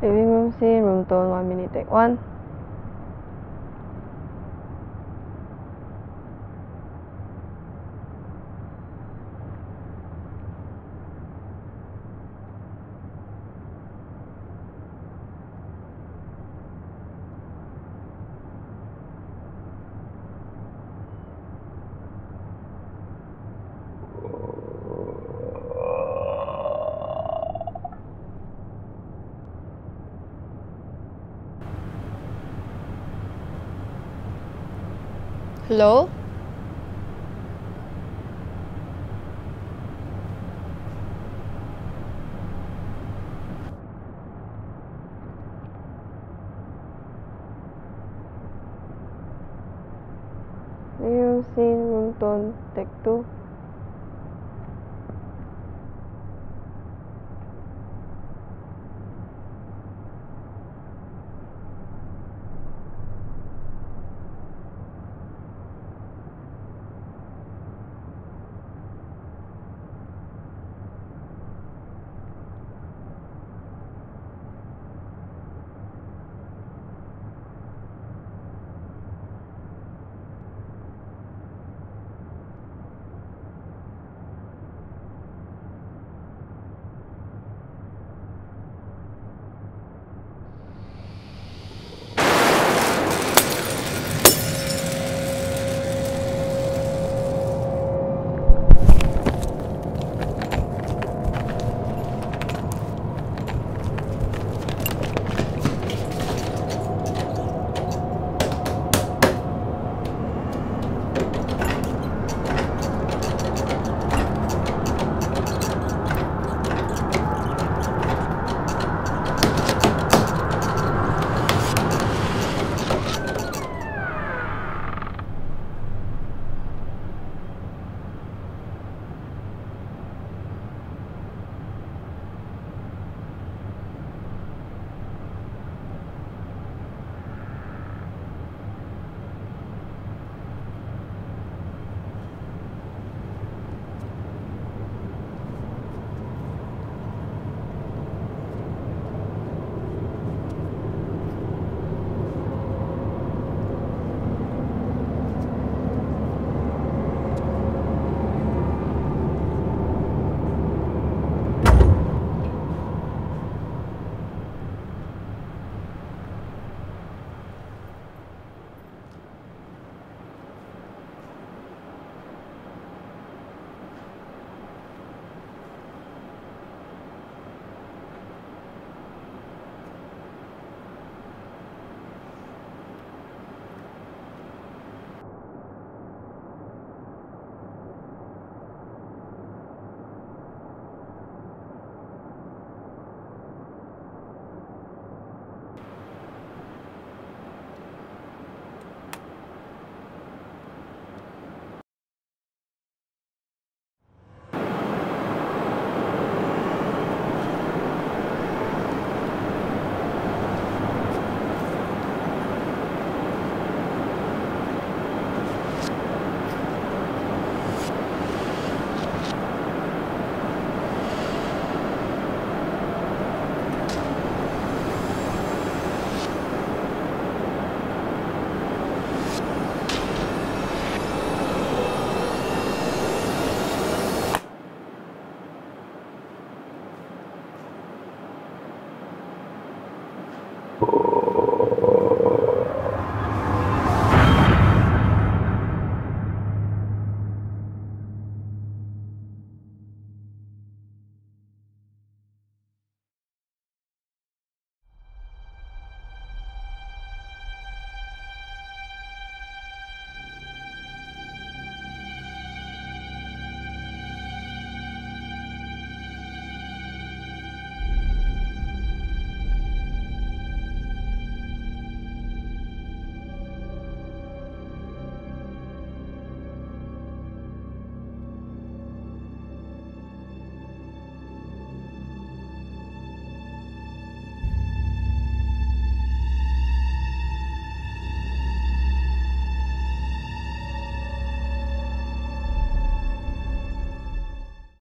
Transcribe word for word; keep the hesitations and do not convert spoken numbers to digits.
Living room scene, room tone, one minute, take one. Hello? Room scene, room tone, take two.